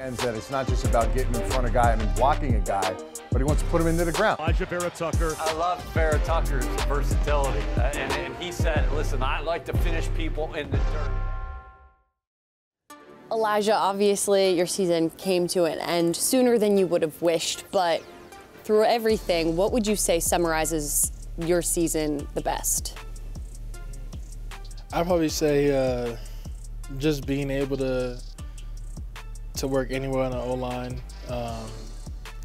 And that it's not just about getting in front of a guy, I mean blocking a guy, but he wants to put him into the ground. Alijah Vera-Tucker. I love Vera-Tucker's versatility. And he said, listen, I like to finish people in the dirt. Alijah, obviously your season came to an end sooner than you would have wished, but through everything, what would you say summarizes your season the best? I'd probably say just being able to work anywhere on the O-line,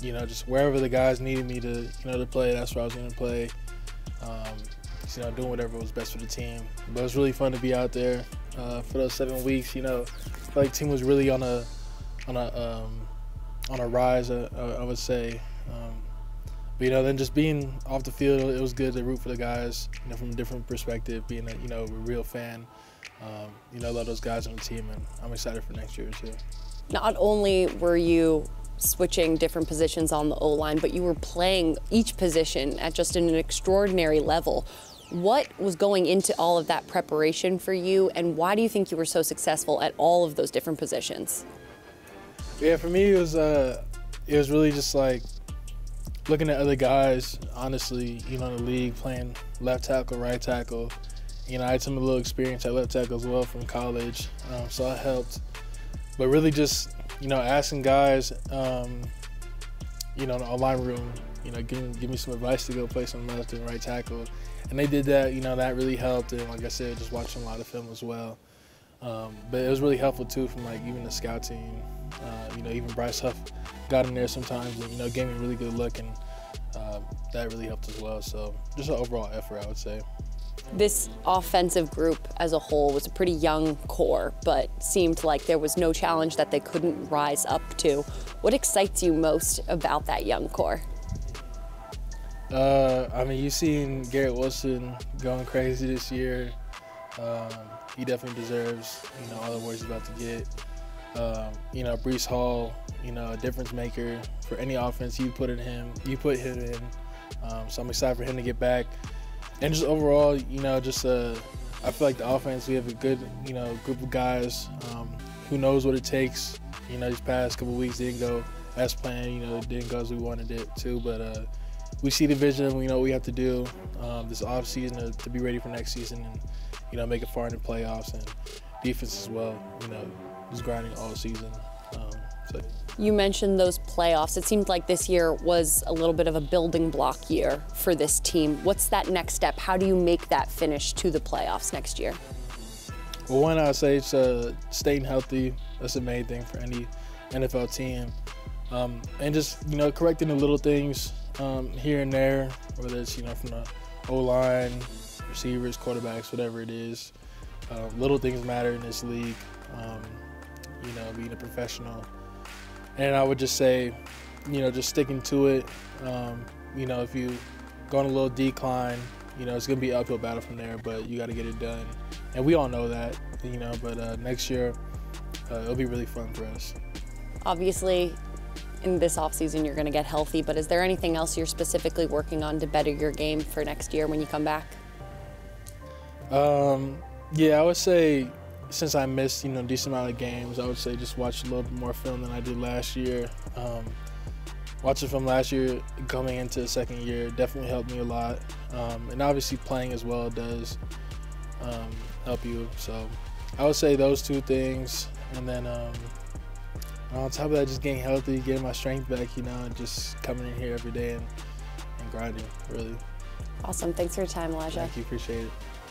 you know, just wherever the guys needed me to, you know, to play, that's where I was going to play. Just, you know, doing whatever was best for the team. But it was really fun to be out there for those 7 weeks. You know, I feel like the team was really on a rise. I would say, but you know, then just being off the field, it was good to root for the guys, you know, from a different perspective. Being a, you know, a real fan, you know, a lot of those guys on the team, and I'm excited for next year too. Not only were you switching different positions on the O-line, but you were playing each position at just an extraordinary level. What was going into all of that preparation for you, and why do you think you were so successful at all of those different positions? Yeah, for me, it was really just like looking at other guys, honestly, you know, in the league, playing left tackle, right tackle. You know, I had some little experience at left tackle as well from college, so it helped. But really just, you know, asking guys, you know, in the online room, you know, give me some advice to go play some left and right tackle. And they did that, you know, that really helped. And like I said, just watching a lot of film as well. But it was really helpful too from like even the scout team, you know, even Bryce Huff got in there sometimes and, you know, gave me really good look, and that really helped as well. So just an overall effort, I would say. This offensive group as a whole was a pretty young core, but seemed like there was no challenge that they couldn't rise up to. What excites you most about that young core? I mean, you've seen Garrett Wilson going crazy this year. He definitely deserves, you know, all the awards he's about to get. You know, Brees Hall, you know, a difference maker for any offense you put in him. You put him in, so I'm excited for him to get back. And just overall, you know, just I feel like the offense, we have a good, you know, group of guys who knows what it takes. You know, these past couple of weeks didn't go as planned, you know, it didn't go as we wanted it to, but we see the vision, we know what we have to do this offseason to be ready for next season and, you know, make it far in the playoffs, and defense as well, you know, just grinding all season. You mentioned those playoffs. It seemed like this year was a little bit of a building block year for this team. What's that next step? How do you make that finish to the playoffs next year? Well, one, I would say it's staying healthy. That's the main thing for any NFL team. And just, you know, correcting the little things here and there, whether it's, you know, from the O-line, receivers, quarterbacks, whatever it is. Little things matter in this league, you know, being a professional. And I would just say, you know, just sticking to it. You know, if you go on a little decline, you know, it's going to be an uphill battle from there, but you got to get it done. And we all know that, you know, but next year it'll be really fun for us. Obviously, in this offseason, you're going to get healthy, but is there anything else you're specifically working on to better your game for next year when you come back? Yeah, I would say, since I missed, you know, a decent amount of games, I would say just watch a little bit more film than I did last year. Watching film last year coming into the second year definitely helped me a lot. And obviously playing as well does help you. So I would say those two things. And then on top of that, just getting healthy, getting my strength back, you know, and just coming in here every day and grinding, really. Awesome. Thanks for your time, Alijah. Thank you. Appreciate it.